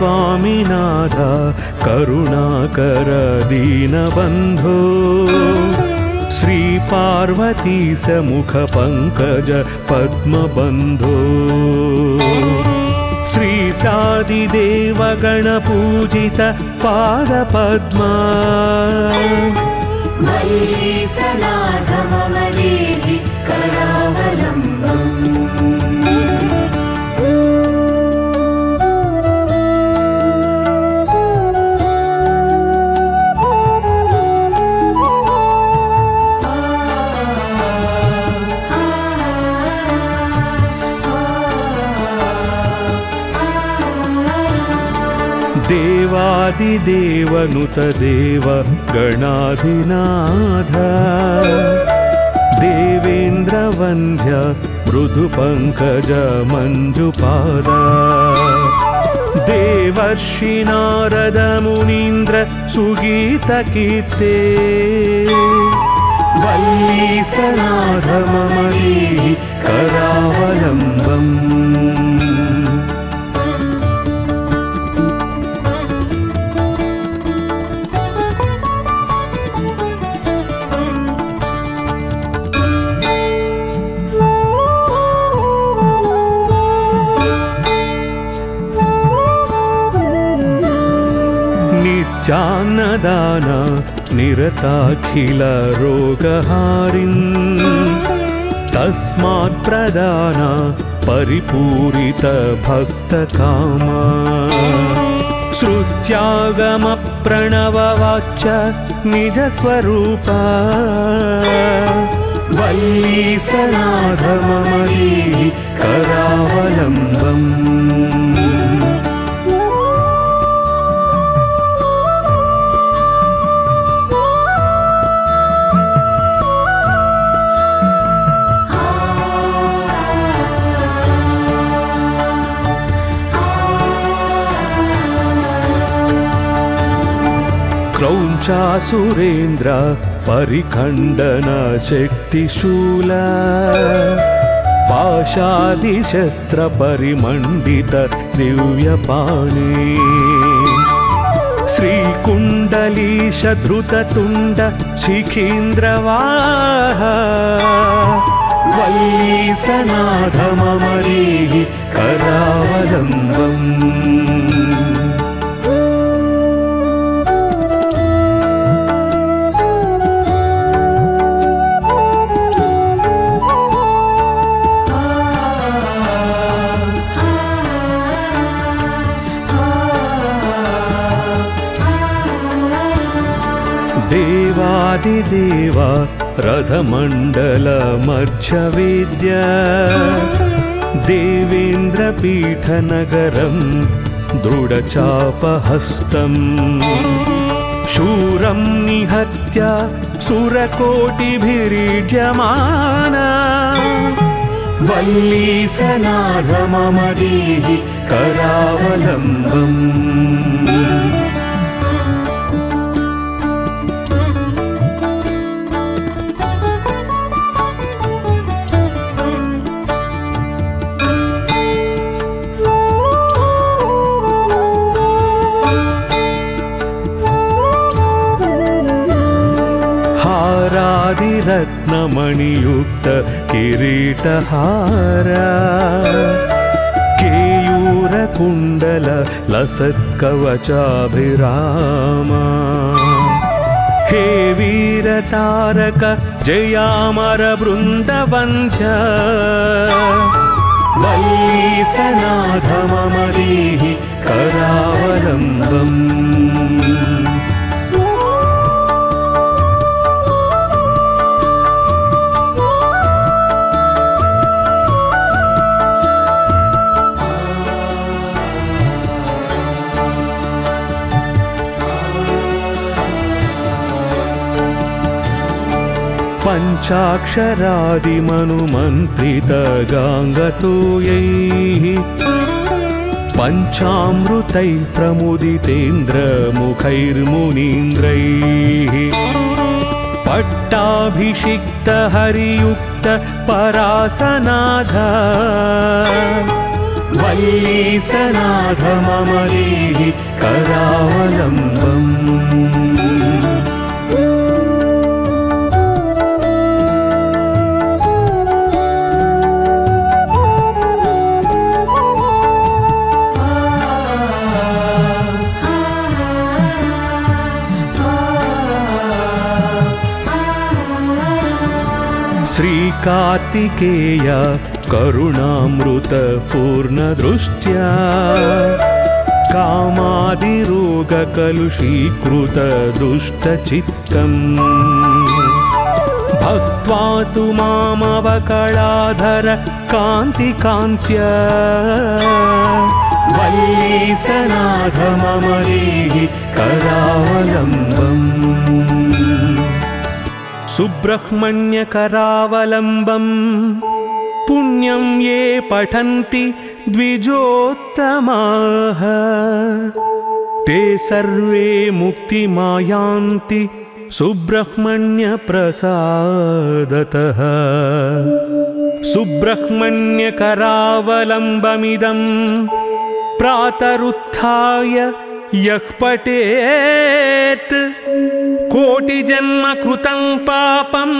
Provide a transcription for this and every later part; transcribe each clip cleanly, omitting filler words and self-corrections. स्वामीनाथ करुणाकर दीनबंधो श्री पार्वती समुख पंकज पद्मबंधो श्री सादिदेव गण पूजित पाद पद्मा देवादिदेवनुत देव गणाधिनाथ देवेंद्र वंध्य मृदुपंकज मंजुपाद देवर्षि नारद मुनींद्र सुगीत कीर्ते वल्लीसनाथ मम करावलंबम् नित्यान्नदान निरताखिल रोगहारिन् तस्मात् प्रदान परिपूरित भक्तकामा श्रुत्यागम प्रणववाच निजस्वरूपा वल्लीसनाथ मम करावलंबम् क्रौञ्चासुरेन्द्र परिखंडन शक्तिशूल पाशादिशस्त्र परिमंडित दिव्यपाणि श्रीकुंडलीश धृततुंड शिखींद्रवाह वल्लीसनाथ मम करावलंबम् देवा रथमंडल मध्यविद्या देवेन्द्रपीठनगरं दृढ़चापहस्तं शूरं निहत्या सुरकोटिभिर्जमाना वल्लीसनाथ मम करावलंबम् रत्नमणियुक्त किरीटहारा केयूर कुंडल लसत्कवचाभिरामा हे वीर तारक जयामर वृंदवंश वल्लीसनाथ मम करावलंबम् पंचाक्षरादिमनुमंत्रित गांगतोयैः पंचामृतैः प्रमुदितेन्द्र मुखैर्मुनीन्द्रैः पट्टाभिषिक्त हरियुक्त परासनाथ वल्लीसनाथ मम करावलम्बम्। श्रीकार्तिकेय करुणामृत पूर्णदृष्ट्या कामादिरोगकलुषीकृत दुष्टचित्तम् भक्त्वा तु मामवकलाधर कान्तिकान्त्या वल्लीसनाथ ममरेहि करावलम्बम्। सुब्रह्मण्य करावलम्बम् पुण्यं ये पठन्ति द्विजोत्तमाः ते सर्वे मुक्तिमायान्ति सुब्रह्मण्य प्रसादतः। सुब्रह्मण्य करावलम्बमिदं प्रातरुत्थाय यः पठेत् कोटिजन्म कृतं पापं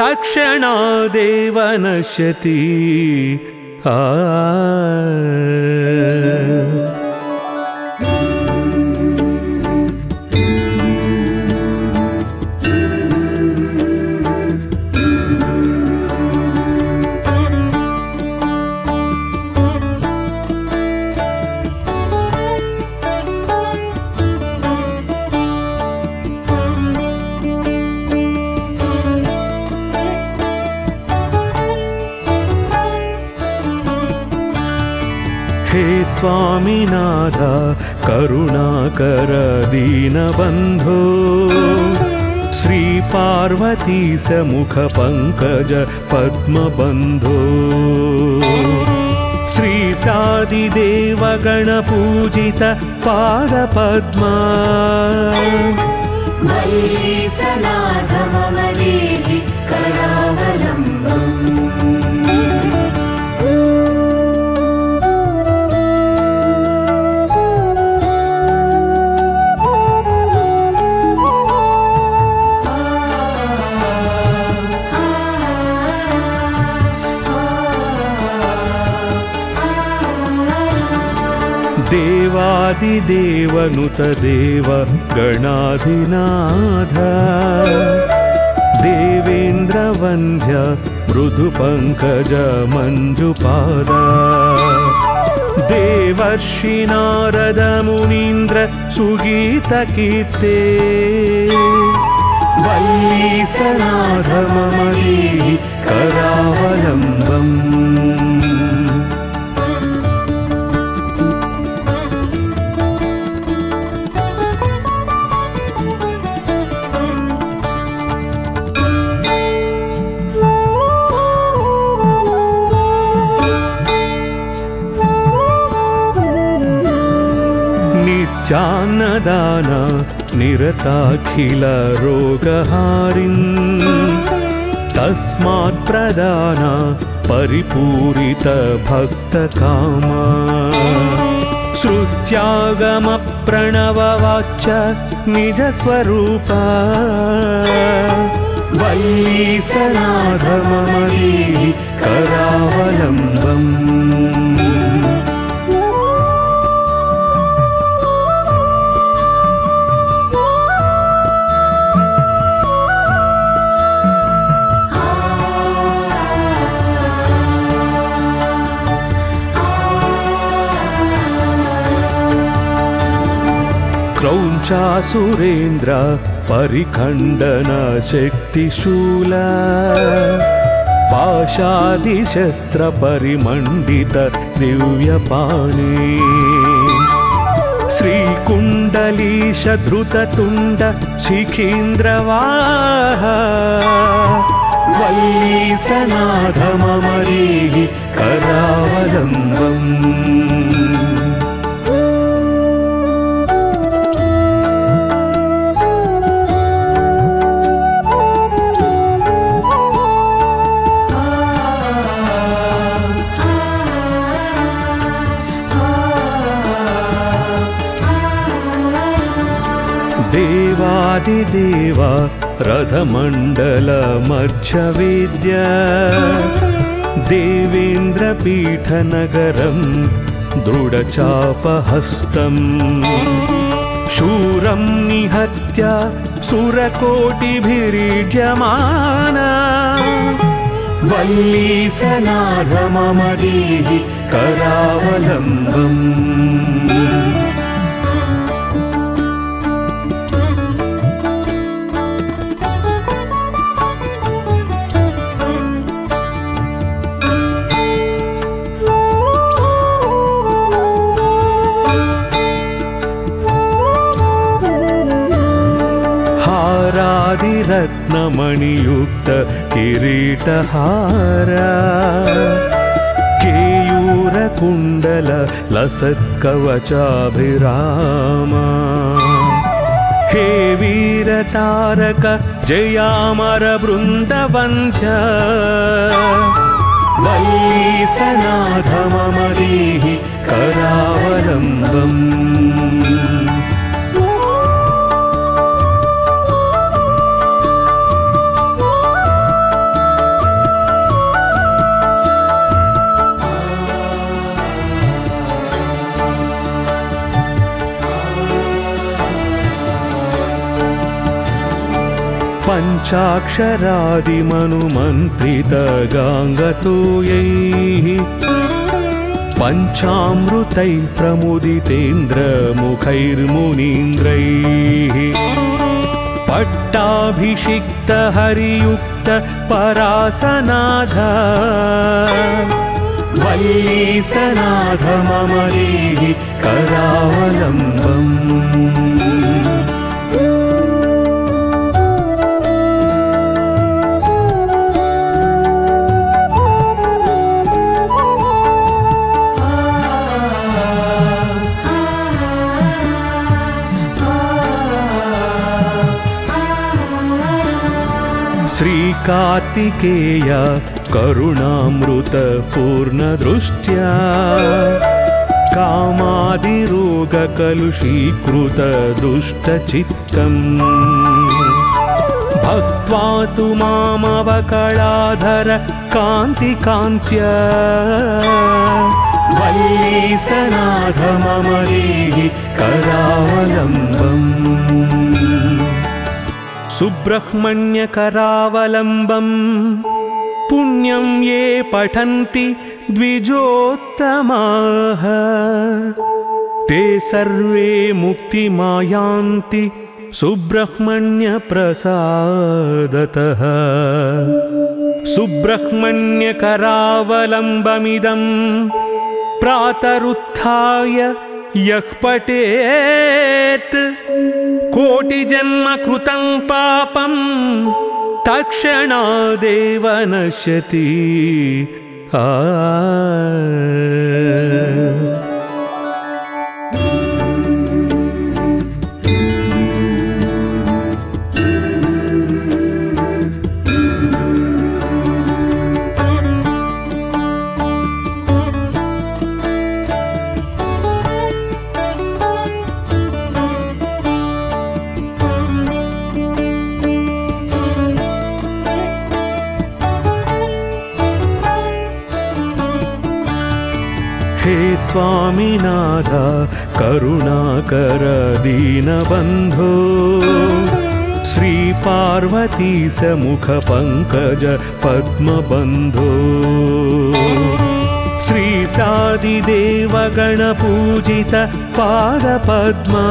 तक्षणादेव नश्यति। हे स्वामीनाथ करुणाकर दीनबन्धो श्रीपार्वती समुख पंकज पद्मबन्धो श्रीसादिदेवगण पूजित पादपद्मा देवादिदेवनुत देव गणाधिनाथ देवेन्द्रवन्द्य मृदुपङ्कज मञ्जुपाद देवर्षि नारद मुनीन्द्र सुगीतकीर्ते वल्लीसनाथ ममरेहि करावलम्बम्। नित्यान्नदान निरताखिल रोगहारिन् तस्मात् प्रदान परिपूरित भक्तकामा श्रुत्यागम प्रणववाच निजस्वरूपा वल्लीसनाथ ममरेहि करावलम्बम्। क्रौञ्चासुरेन्द्र परिखण्डन शक्तिशूल पाशादिशस्त्र परिमण्डित दिव्यपाणि श्रीकुण्डलीशधृततुण्ड शिखीन्द्रवाह वल्लीसनाथ ममरेहि करावलम्बम्। देवादिदेव रथमंडल मध्य विद्या देवेन्द्रपीठनगरं दृढ़चापहस्तं शूरं निहत्य सुरकोटिभिर्जमाना वल्लीसनाधममदेहि करावलम्बम्। रत्नमणियुक्त किरीटहारा केयूर कुंडल लसत्कवचाभिरामा हे वीर तारक जयामर वृंदवंश वल्लीसनाधममरीहि करावलंबम्। पंचाक्षरादि मनुमंत्रित गांगतोयैः पंचामृतैः प्रमुदितेन्द्र मुखैर्मुनीन्द्रैः पट्टाभिषिक्त हरियुक्त परासनाथ वल्लीसनाथ ममरीहि करावलम्बम्। कार्तिकेय करुणामृत पूर्णदृष्ट्या कामादिरोग कलुषीकृत दुष्टचित्तं भक्त्वा तु मामवकलाधर कान्तिकान्त्य वल्लीसनाथ ममरीहि करावलम्बम्। सुब्रह्मण्य करावलंबं पुण्यं ये पठन्ति द्विजोत्तमाः ते सर्वे मुक्तिमायान्ति सुब्रह्मण्य प्रसादतः। सुब्रह्मण्य करावलंबमिदं प्रातरुत्थाय यः पठेत् कोटिजन्म कृतं पापं तक्षणादेव नश्यति। स्वामीनाथ करुणाकर दीनबंधो श्री पार्वती समुख पंकज पद्मबंधो श्री सादिदेव गणपूजित पाद पद्मा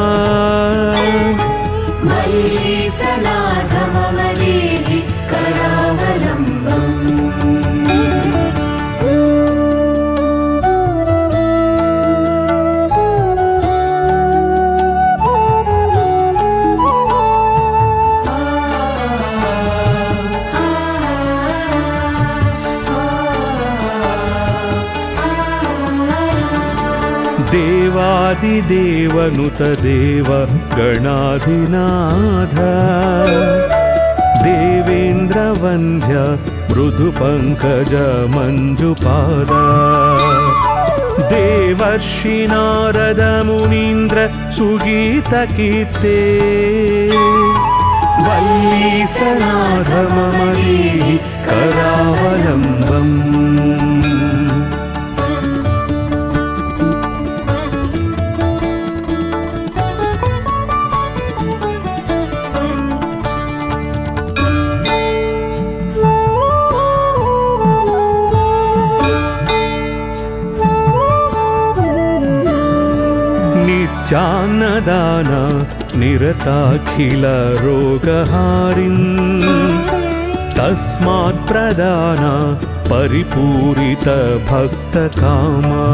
देवादिदेवनुत देव गणाधिनाथ देवेन्द्रवन्द्य मृदुपंकज मंजुपाद देवर्षि नारद मुनीन्द्र सुगीतकीर्ते वल्लीसनाथ ममदेहि करावलम्बम्। जान्नदाना निरताखिला रोगहारिं तस्मात् प्रदाना परिपूरित भक्तकामा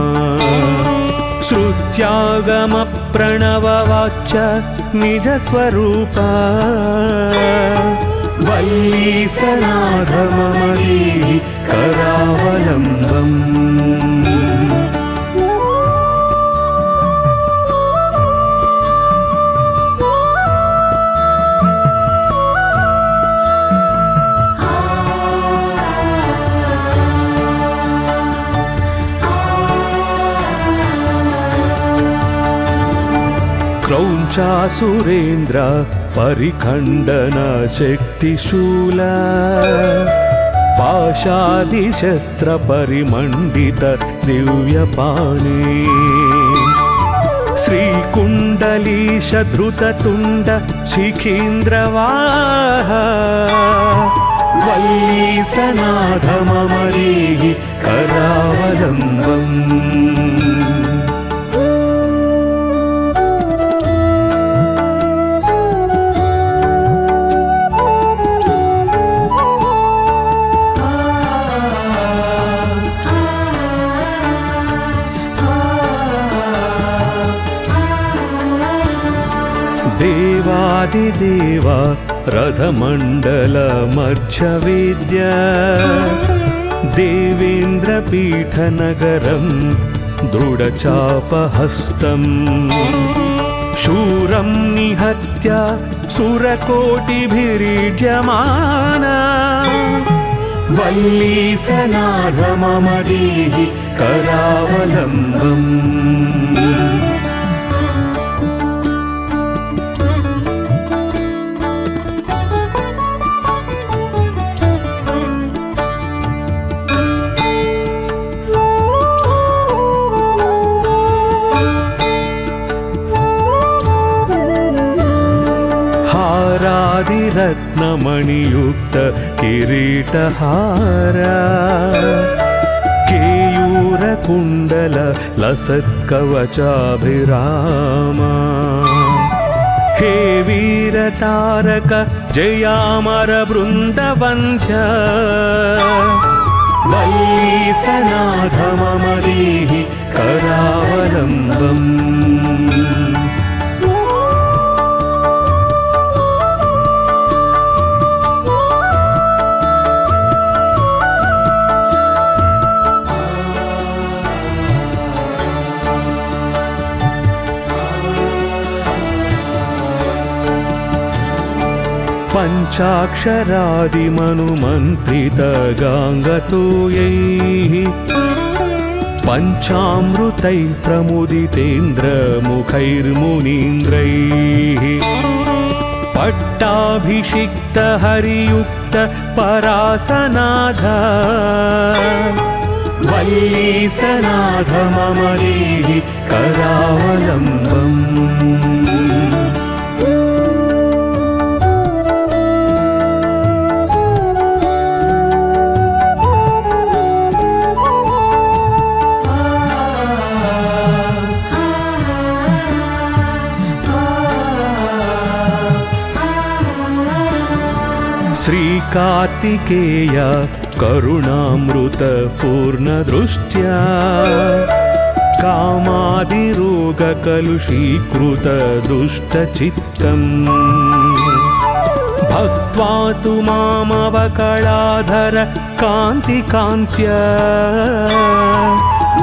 श्रुत्यागम प्रणववाच निजस्वरूपा वल्ली सनाथ ममदेहि करावलम्बम्। क्रौञ्चासुरेन्द्र परिखण्डन शक्तिशूल पाशादिशस्त्र परिमण्डित दिव्यपाणे श्रीकुण्डलीशधृततुण्ड शिखीन्द्रवाह वल्लीसनाथ ममदेहि करावलम्बम्। देवा रथमंडल मध्यविद्या देवेन्द्रपीठनगरं दृढचापहस्तं शूरं निहत्या सुरकोटिभिर्जमाना वल्लीसनाथ ममदेहि करावलम्बम्। रत्नमणियुक्त किरीटहारा केयूरकुण्डल लसत्कवचाभिरामा हे वीरतारक जयामर वृन्दवंश वल्लीसनाथ ममदेहि करावलम्बम्। पंचाक्षरादिमनुमन्त्रित गांगतोयैः पंचामृतैः प्रमुदितेन्द्र मुखैर्मुनीन्द्रैः पट्टाभिषिक्त हरियुक्त परासनाथ वल्लीसनाथ ममदेहि करावलम्बम्। कार्तिकेय करुणामृत पूर्णदृष्ट्या कामादिरोग कलुषीकृत दुष्टचित्तं भक्त्वा तु मामवकलाधर कान्तिकान्त्या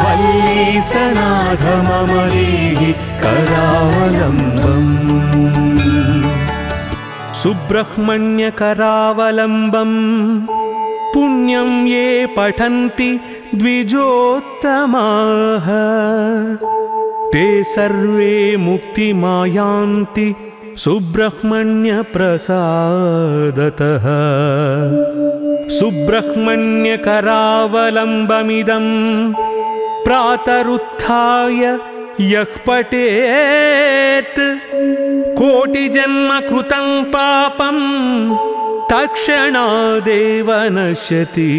वल्लीसनाथ ममदेहि करावलम्बम्। सुब्रह्मण्य करावलम्बम् पुण्यं ये पठन्ति द्विजोत्तमाः ते सर्वे मुक्तिमायान्ति सुब्रह्मण्य प्रसादतः। सुब्रह्मण्य करावलंबमिदं प्रातरुत्थाय यः पठेत् कोटिजन्म कृतं पापं तक्षणादेव नश्यति।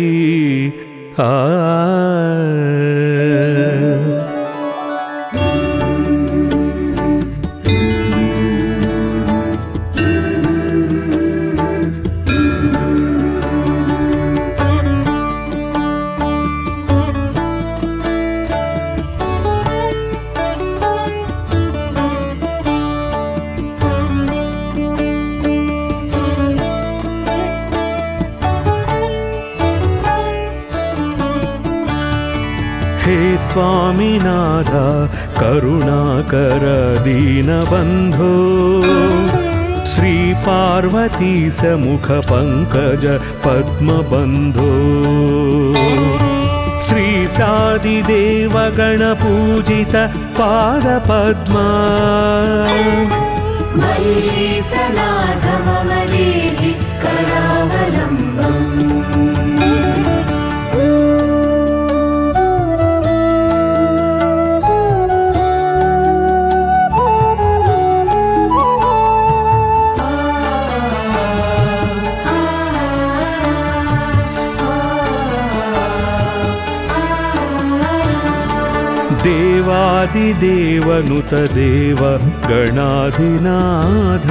हे स्वामीनाथ करुणाकर दीनबंधो श्री पार्वती समुख पंकज पद्मबंधो श्री सादिदेव गण पूजित पाद पद्मा देवादिदेवनुत देव गणाधिनाथ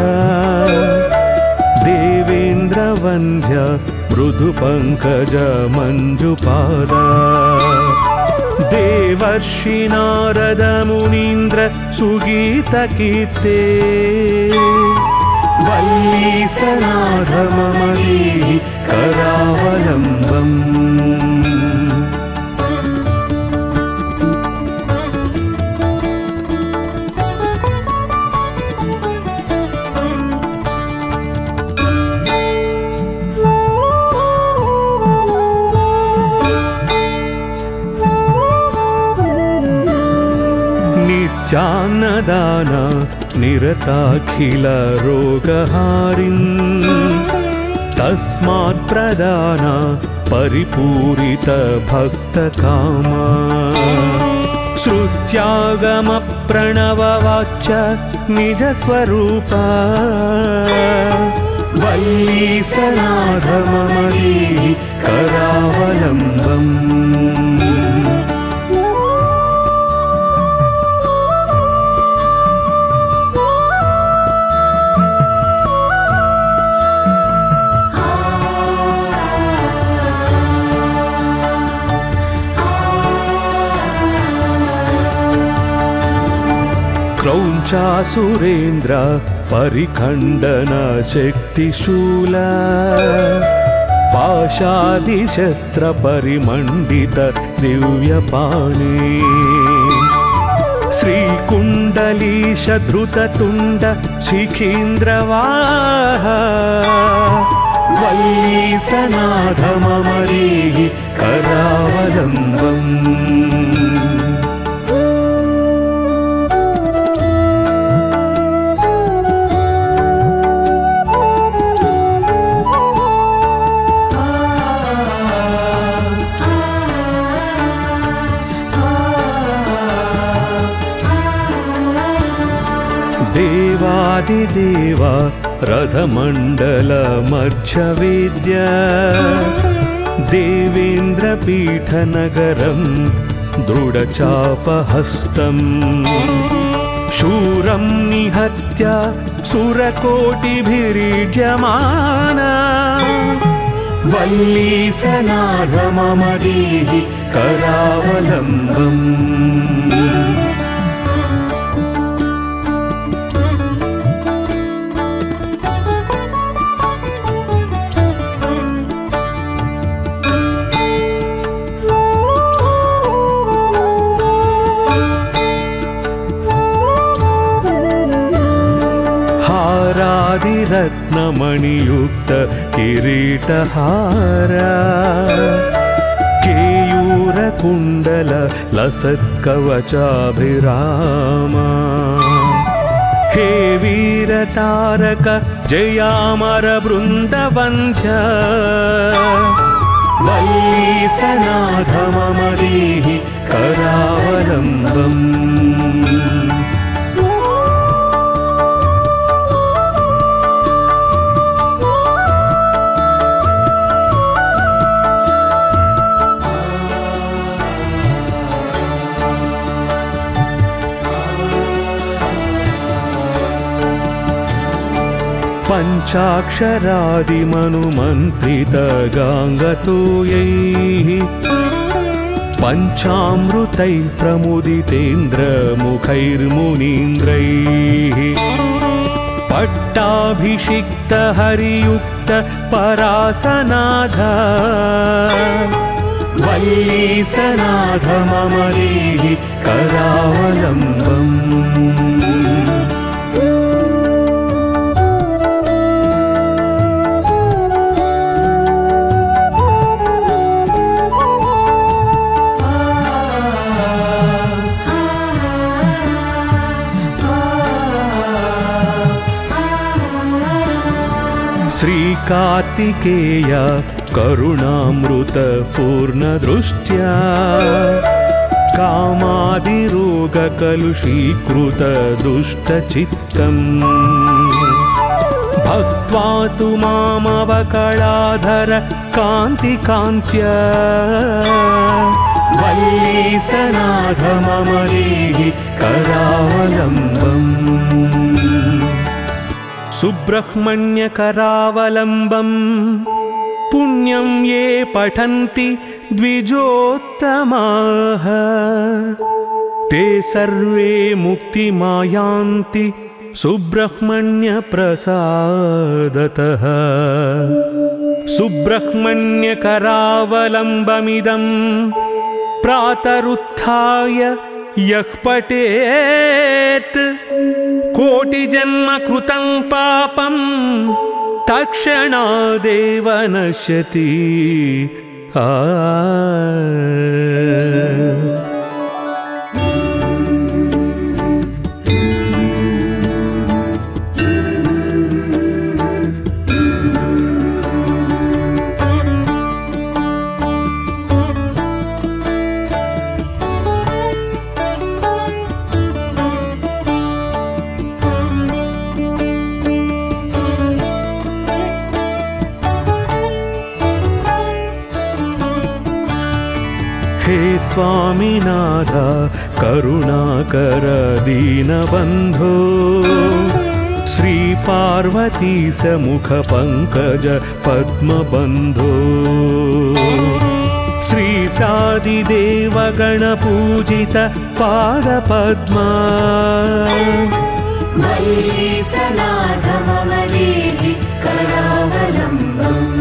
देवेंद्र वंद्य मृदुपंकज मंजुपाद देवर्षि नारद मुनींद्र सुगीत कीर्ते वल्लीसनाथ मम करावलंबम्। नित्यान्नदान निरताखिल रोगहारिन् तस्मात् प्रदान परिपूरित भक्तकामा श्रुत्यागम प्रणववाच निजस्वरूपा वल्लीसनाथ मम करावलंबम्। क्रौञ्चासुरेन्द्र परिखंडन शक्तिशूल पाशादिशस्त्र परिमंडित दिव्यपाणि श्रीकुंडलीशधृततुंड शिखीन्द्रवाह वल्लीसनाथ मम करावलंबम्। देवा रथमंडल मध्य विद्या देवेंद्र पीठ नगरम दृढ़चापहस्तम शूरम निहत्या सुरकोटिभिर्जमाना वल्लीसनाथ मम करावलंबम्। रत्नमणियुक्त किरीटहार केयूर कुंडल लसत्कवचाभिरामा हे वीर तारक जयामर बृंदवंश वल्ली सनाथ मम देहि करावलंबम् पंचाक्षरादि मनुमंत्रित गांगतोयैः पंचामृतैः प्रमुदितेन्द्र मुखैर्मुनीन्द्रैः पट्टाभिषिक्त हरियुक्त परासनाथ वल्लीसनाथ मम देहि करावलंबम् कार्तिकेय करुणामृत पूर्णदृष्ट्या कामादिरोग कलुषीकृत दुष्टचित्तं भक्त्वा तु मामवकलाधर कान्तिकान्त्य वल्लीसनाथ मम देहि करावलंबम् सुब्रह्मण्य करावलंबं पुण्यं ये पठन्ति द्विजोत्तमाः ते सर्वे मुक्तिमायान्ति सुब्रह्मण्य प्रसादतः सुब्रह्मण्य करावलंबमिदं प्रातरुत्थाय यः पठेत् कोटिजन्म कृतं पापं तक्षणादेव नश्यति स्वामीनाथ करुणाकर दीनबंधो श्री पार्वती समुख पंकज पद्मबंधो श्री सादि देव गण पूजित पाद पद्मा वल्लीसनाथ मम देहि करावलंबम्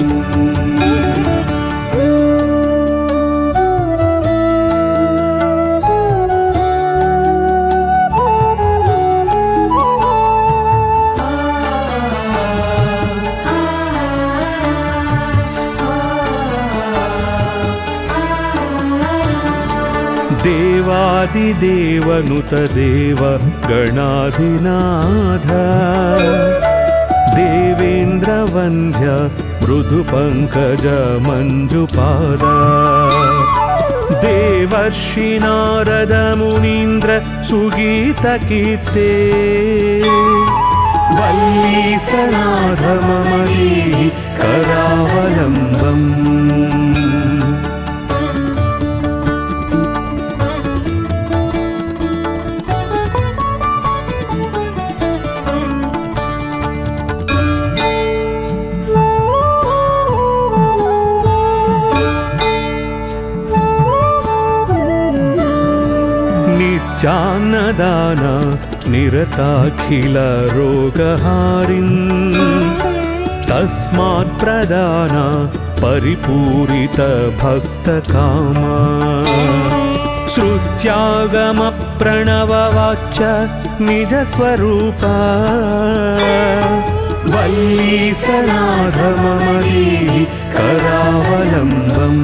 देवादिदेवनुत देव गणाधिनाथ देवेंद्र वंद्य मृदुपंकज मंजुपाद देवर्षि नारद मुनींद्र सुगीत कीर्ते वल्लीसनाथ मम देहि करावलंबम् जान्नदाना निरताखिल रोगहारिं तस्मात् प्रदाना परिपूरित भक्तकामा श्रुत्यागम प्रणववाच्य निजस्वरूपा सनाधममणि करावलंबम्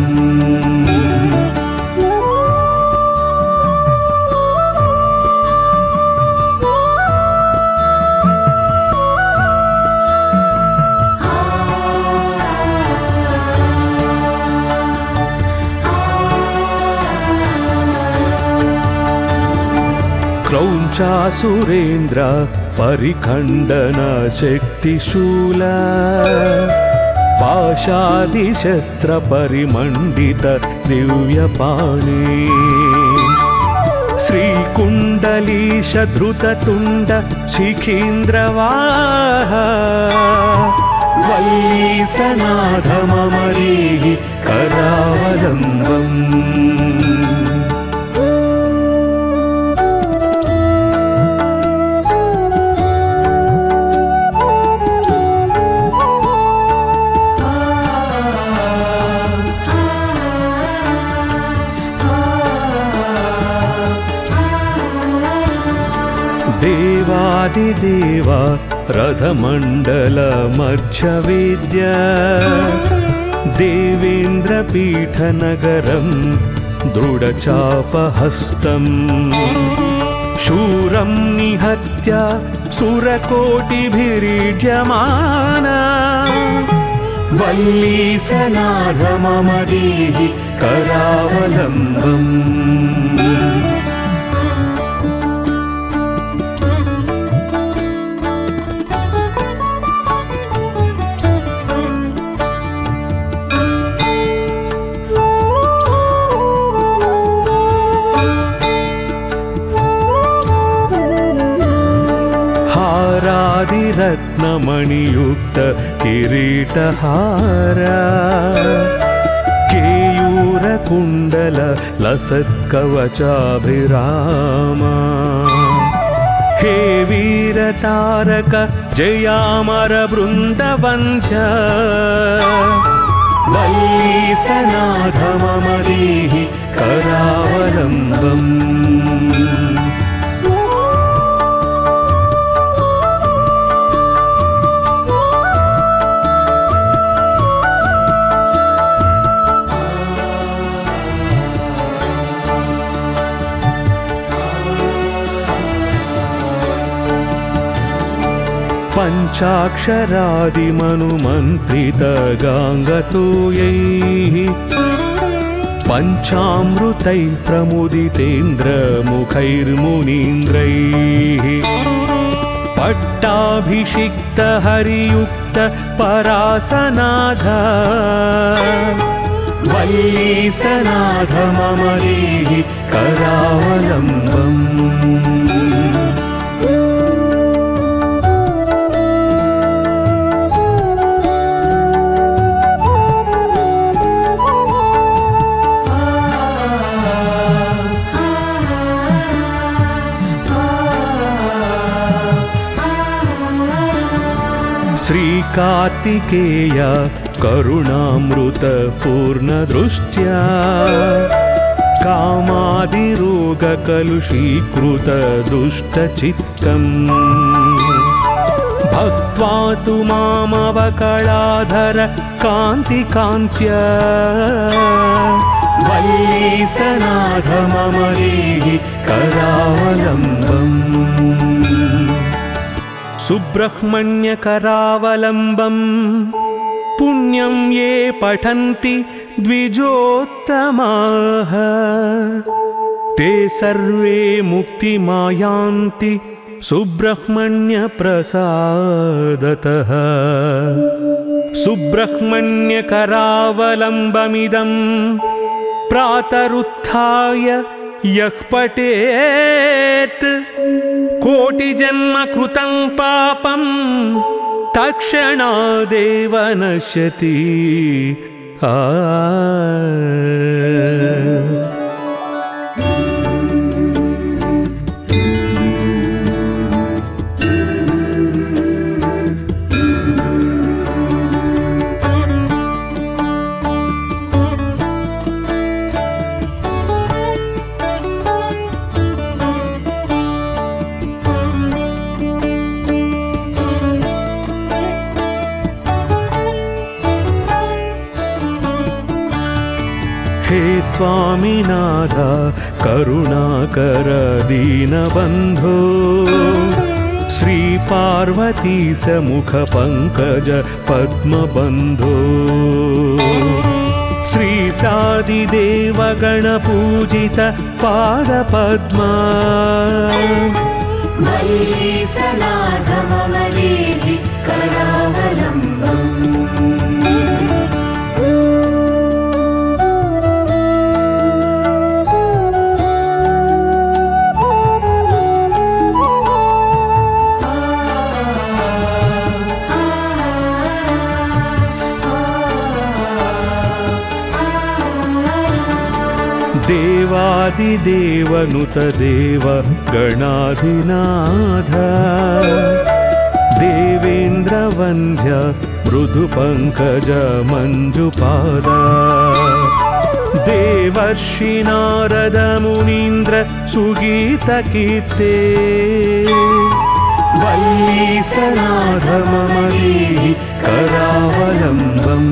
क्रौञ्चासुरेन्द्र परिखंडन शक्तिशूल पाशादिशस्त्र परिमंडित दिव्यपाणि श्रीकुंडलीश धृततुंड शिखीन्द्रवाह वल्लीसनाधममरी करावलंबम् देवा रथमंडल मध्य विद्या देवेंद्र पीठ नगरम दृढ़चापहस्तम शूरम निहत्या सुरकोटिभिर्जमाना वल्लीसनाधममरीहि करावलंबम् रत्नमणियुक्त किरीटहारा केयूर कुंडल लसत्कवचाभिरामा हे वीर तारक जयामर बृंदवंश वल्लीसनाधममरीहि करावलंबम् पंचाक्षरादि मनुमंत्रित गांगतोयैः पंचामृतैः प्रमुदितेन्द्र मुखैर्मुनीन्द्रैः पट्टाभिषिक्त हरियुक्त परासनाथ वल्लीसनाधममरीहि करावलंबम् कार्तिकेय करुणामृत पूर्ण दृष्ट्या कामादिरोग कलुषीकृत दुष्टचित्तं भक्त्वा तु मामवकलाधर कान्तिकान्त्य वल्लीसनाधममरीहि करावलंबम् सुब्रह्मण्य करावलंबम् पुण्यं ये पठन्ति द्विजोत्तमाः ते सर्वे मुक्तिमायान्ति सुब्रह्मण्य प्रसादतः सुब्रह्मण्य करावलंबमिदं प्रातरुत्थाय यः पठेत् कोटिजन्म कृतं पापं तक्षणादेव नश्यति हे स्वामीनाथ करुणाकर दीनबंधो श्री पार्वती समुख पंकज पद्मबंधो श्री सादि देवगण पूजित पाद पद्मा देवादिदेवनुत देव गणाधिनाथ देवेंद्र वंद्य मृदुपंकज मंजुपाद देवर्षि नारद मुनींद्र सुगीत कीर्ते वल्लीसनाथ मम करावलंबम्।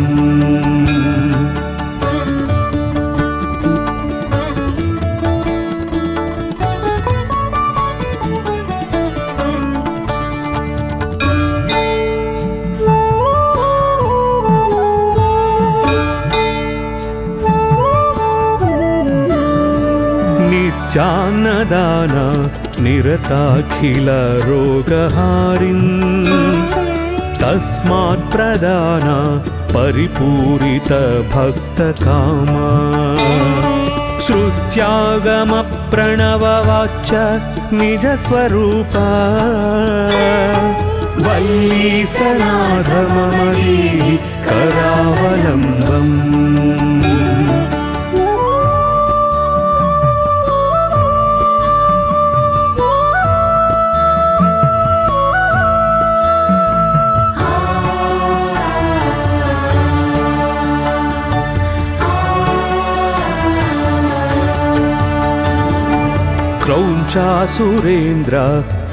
नित्यान्नदान निरताखिल रोगहारिन् तस्मात् प्रदान परिपूरित भक्तकामा श्रुत्यागम प्रणववाच निजस्वरूपा वल्लीसनाथ ममली करावलंबम्। क्रौंचासुरेन्द्र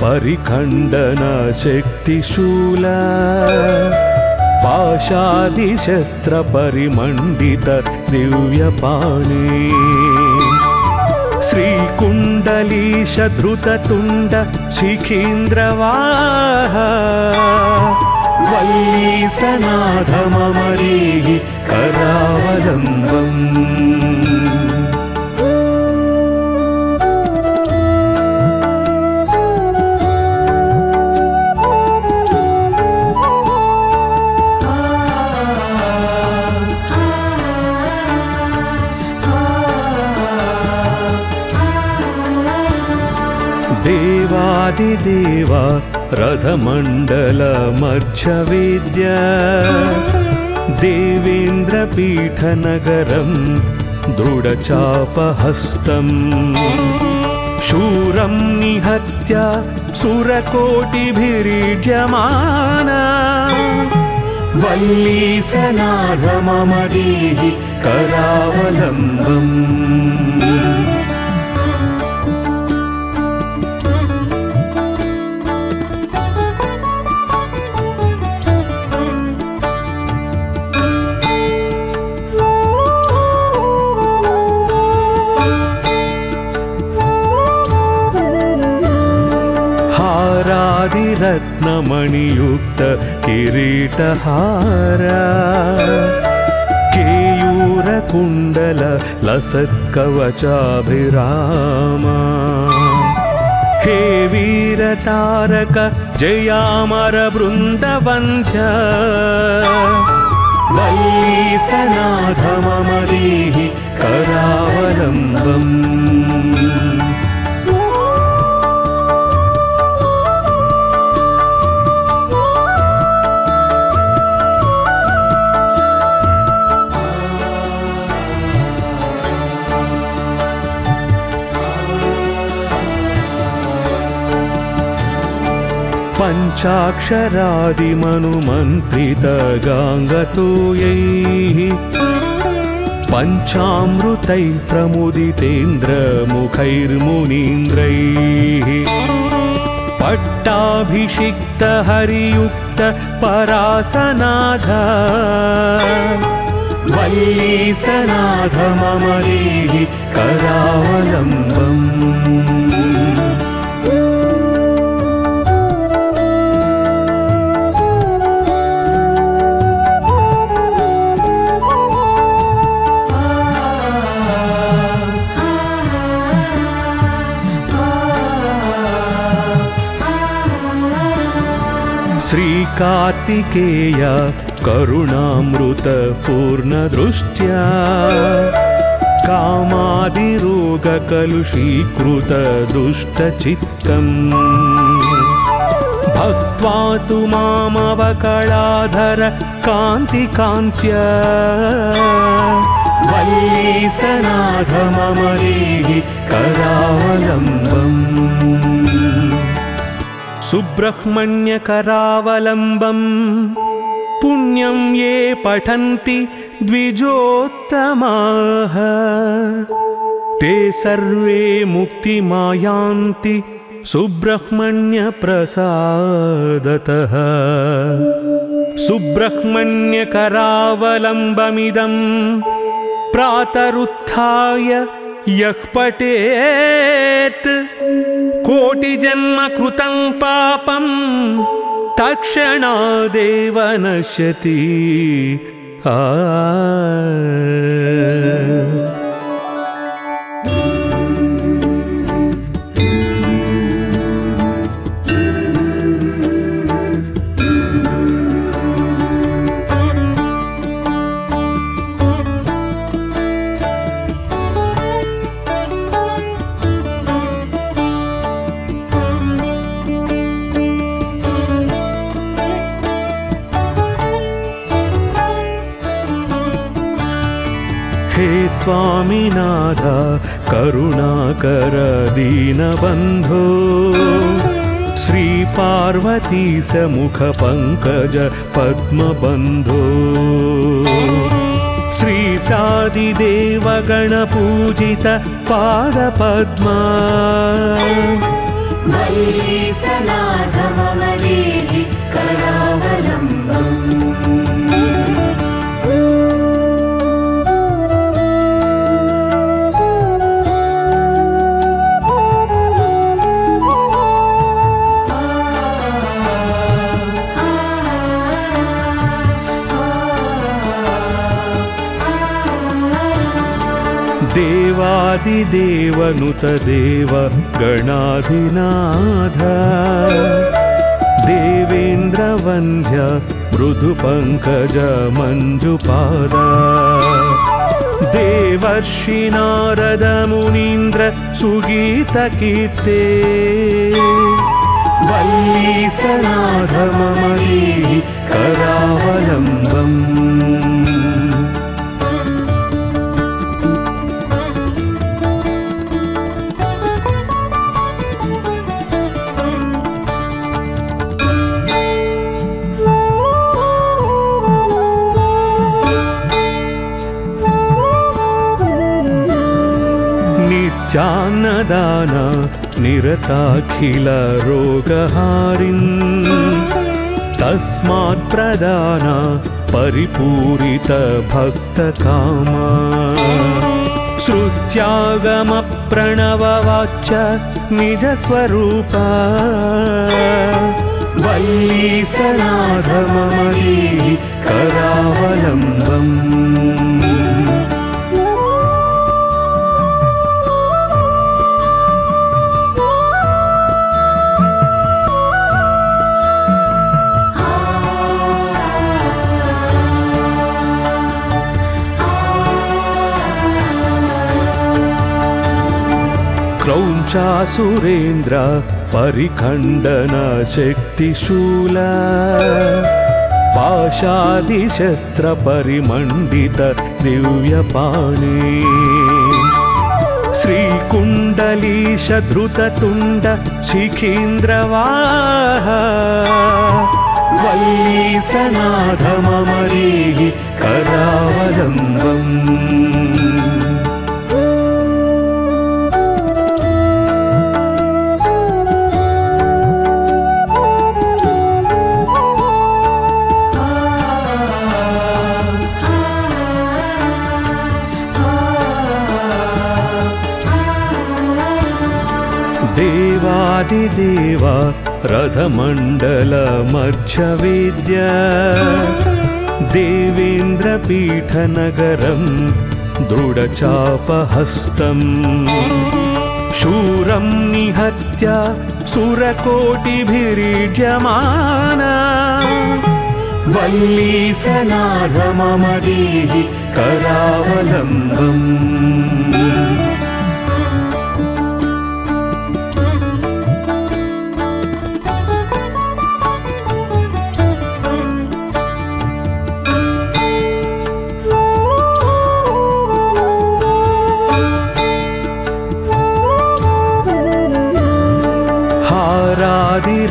परिखंडन शक्तिशूल पाशादिशस्त्र परिमंडित दिव्यपाणि श्रीकुंडलीशधृततुंड शिखींद्रवाह वल्लीसनाथ ममरी करावलंबम्। देवा रथमंडल मध्य विद्या देवेंद्र पीठ नगरम दृढ़चापहस्तम शूरम निहत्या सुरकोटिभिर्जमाना वल्लीसनाथ मम देहि करावलंबम्। रत्नमणियुक्त किरीटहारा केयूर कुंडल लसत्कवचाभिरामा हे वीर तारक जयामर वृंदवंध्या वल्लीसनाथ मम देहि करावलंबम्। पंचाक्षरादि मनुमंत्रित गांगतोयैः पंचामृतैः प्रमुदितेन्द्र मुखैर्मुनीन्द्रैः पट्टाभिषिक्त हरियुक्त परासनाथ वल्ली सनाथ ममरेहि करावलम्बम्। कार्तिकेय करुणामृत पूर्णदृष्ट्या कामादिरोग कलुषीकृत दुष्टचित्तम् भक्त्वा तु मामवकलाधर कान्तिकान्त्य वल्ली सनाथ ममरेहि करावलम्बम्। सुब्रह्मण्य करावलम्बम् पुण्यं ये पठन्ति द्विजोत्तमाः ते सर्वे मुक्तिमायान्ति सुब्रह्मण्य प्रसादतः। सुब्रह्मण्य करावलम्बमिदं प्रातरुत्थाय यः पठेत् कोटिजन्म कृतं पापं तक्षणादेव नश्यति। स्वामीनाथ करुणाकर दीनबन्धो श्री पार्वती समुख पंकज पद्मबन्धो श्री सादिदेव गणपूजित पाद पद्मा वल्ली सनाथ ममरेहि करावलम्बम्। देवादिदेवनुत देव गणाधिनाथ देवेन्द्र वंध्य मृदुपंकज मंजुपाद देवर्षि नारद मुनीन्द्र सुगीतकीर्ते वल्ली सनाथ ममरेहि करावलम्बम्। जान्नदाना निरताखिल रोगहारिन् तस्मात् प्रदाना परिपूरित भक्तकामा श्रुत्यागम प्रणववाच निजस्वरूपा वल्ली सनाथ ममरेहि करावलम्बम्। क्रौञ्चासुरेन्द्र परिखण्डन शक्तिशूल पाशादिशस्त्र परिमण्डित दिव्यपाणि श्रीकुण्डलीशधृततुण्ड शिखीन्द्रवाह वल्ली सनाथ ममरेहि करावलम्बम्। आदिदेवा रथमंडल मध्य विद्या देवेन्द्रपीठनगरं दृढ़चापहस्तं शूरं निहत्या सुरकोटिभिर्जमाना वल्लीसनाधममदेहि करावलम्बम्।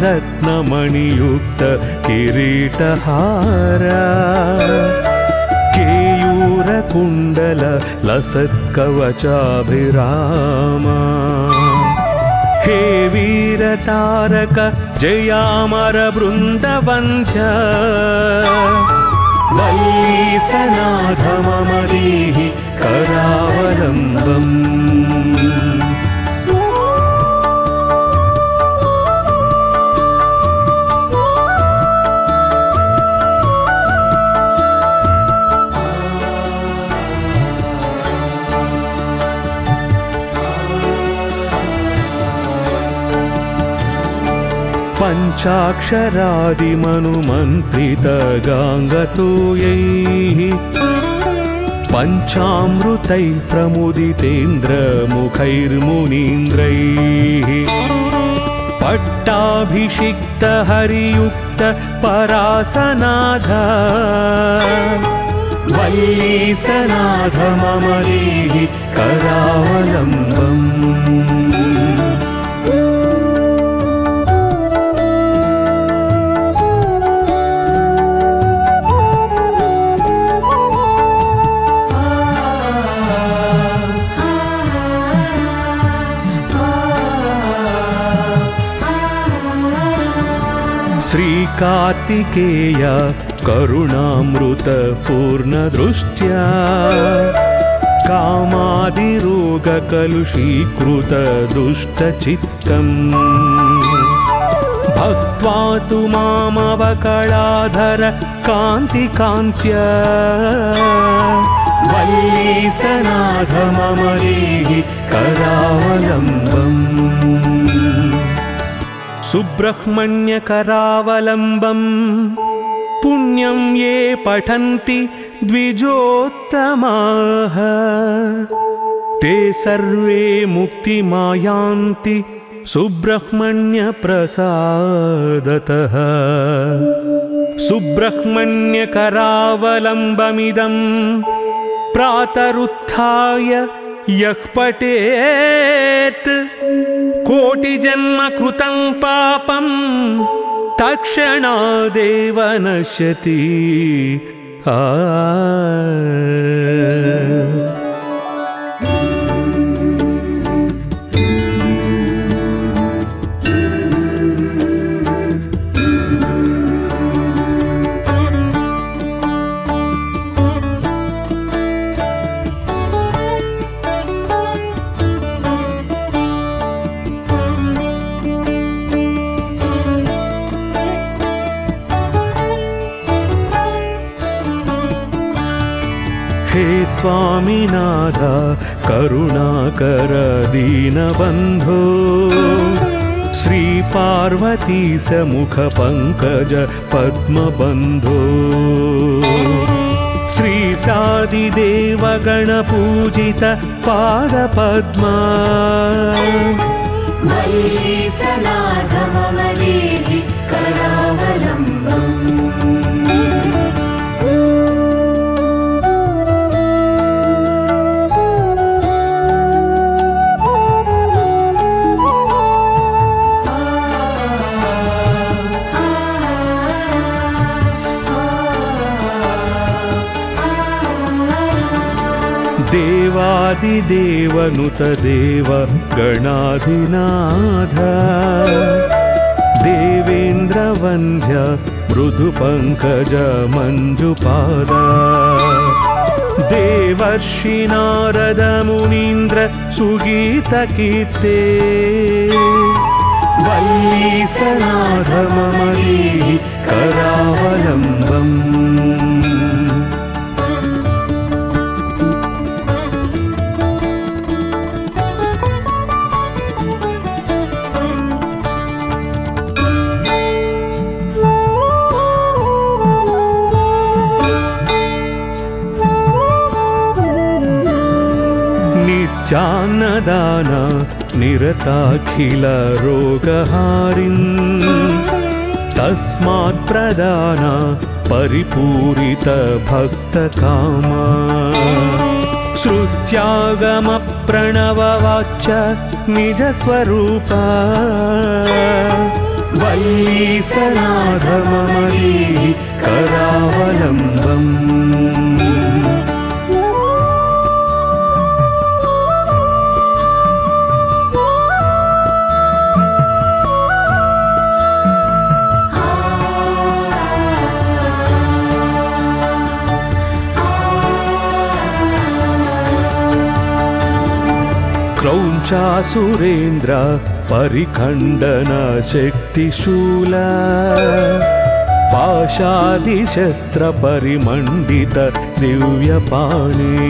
रत्नमणियुक्त किरीटहारा केयूर कुंडल लसत्कवचाभिरामा हे वीर तारक जयामर वृंदवंश वल्ली सनाधम देहि करावलंबम्। पंचाक्षरादि मनुमंत्रित गांगतोयैः पंचामृतैः प्रमुदितेन्द्र मुखैर्मुनीन्द्रैः पट्टाभिषिक्त हरियुक्त परासनाथ वल्लीसनाथ मम देहि करावलम्बम्। कार्तिकेय करुणामृत पूर्णदृष्ट्या कामादिरोग कलुषीकृत दुष्टचित्तं भक्त्वा तु मामवकलाधर कान्तिकान्त्य वल्लीसनाथ मम देहि करावलम्बम्। सुब्रह्मण्य करावलंबं पुण्यं ये पठन्ति द्विजोत्तमाः ते सर्वे मुक्ति मायान्ति सुब्रह्मण्य प्रसादतः। सुब्रह्मण्य करावलंबमिदं प्रातरुत्थाय यः पठेत् कोटिजन्म कृतं पापं तक्षणादेव नश्यति। स्वामीनाथ करुणाकर दीनबंधो श्री पार्वती समुख पंकज पद्मबंधो श्री सादिदेव गणपूजित पादपद्मा देवादिदेवनुत देव गणाधिनाथ देवेन्द्र वंद्य मृदुपंकज मंजुपाद देवर्षि नारद मुनीन्द्र सुगीतकीर्ते वल्ली सनाधममयी करावलंबम्। नित्यान्नदान निरताखिल रोगहारिन् तस्मात् प्रदान परिपूरित भक्तकाम। श्रुत्यागम प्रणववाच निजस्वरूप वल्ली सनाधममयी करावलंबम्। क्रौञ्चासुरेन्द्र परिखंडन शक्तिशूल पाशादिशस्त्र परिमंडित दिव्यपाणे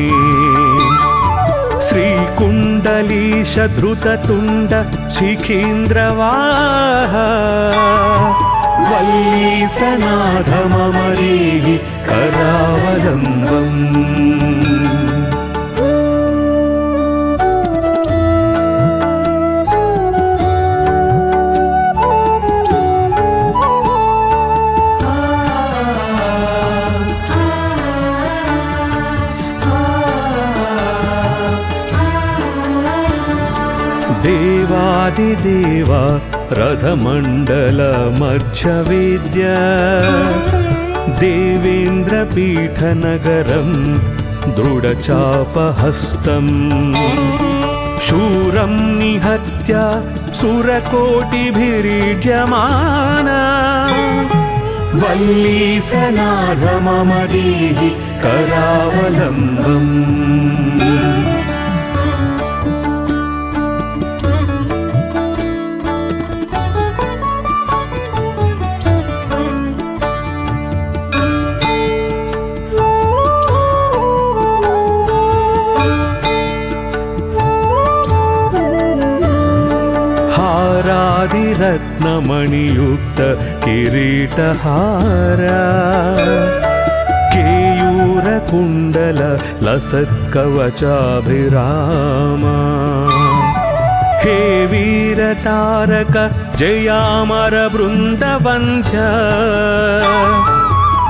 श्रीकुंडलीशद्रुततुंड शिखीन्द्रवाह वल्ली सनाधममयी करावलंबम्। देवा रथमंडल मध्य विद्या देवेंद्र पीठ नगरम दृढ़चापहस्तम शूरम निहत्या सुरकोटिभिर्जमाना वल्ली सनाधममयी करावलंबम्। रत्नमणियुक्त किरीटहारा केयूर कुंडल लसत्कवचाभिरामा हे वीर तारक जयामर वृंदवंश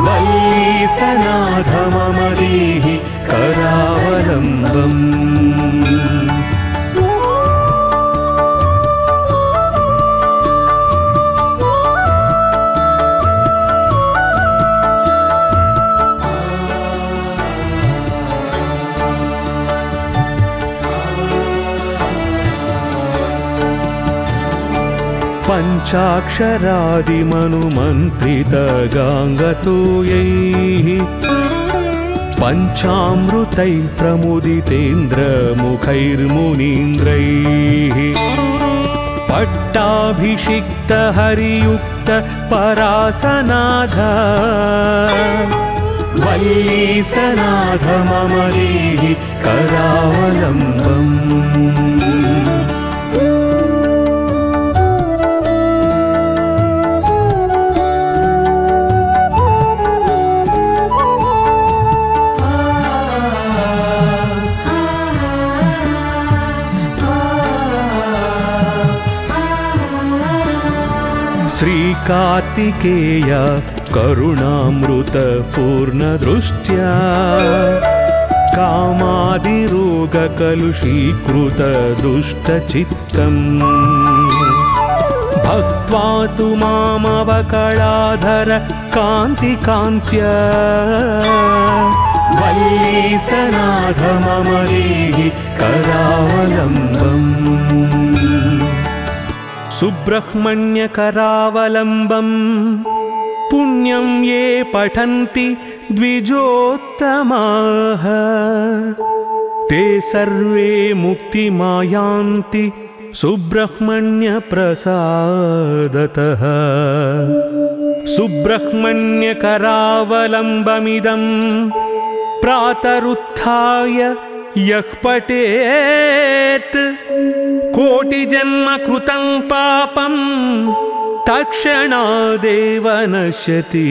वल्ली सनाधममयी करावलंबम्। पंचाक्षरादि मनुमंत्रित गांगतोयैः पंचामृतैः प्रमुदितेन्द्र मुखैर्मुनीन्द्रैः पट्टाभिषिक्त हरियुक्त परासनाथ वल्ली सनाधममयी करावलंबम्। कार्तिकेय करुणामृत पूर्ण दृष्ट्या कामादिरोग कलुषीकृत दुष्टचित्तं भक्त्वा तु मामवकलाधर कान्तिकान्त्य वल्ली सनाधममयी करावलंबम्। सुब्रह्मण्य करावलंबम् पुण्यं ये पठन्ति द्विजोत्तमाः ते सर्वे मुक्तिमां यान्ति सुब्रह्मण्य प्रसादतः सुब्रह्मण्य करावलंबमिदं प्रातरुत्थाय यः पठेत् कोटिजन्म कृतं पापं तक्षणादेव नश्यति।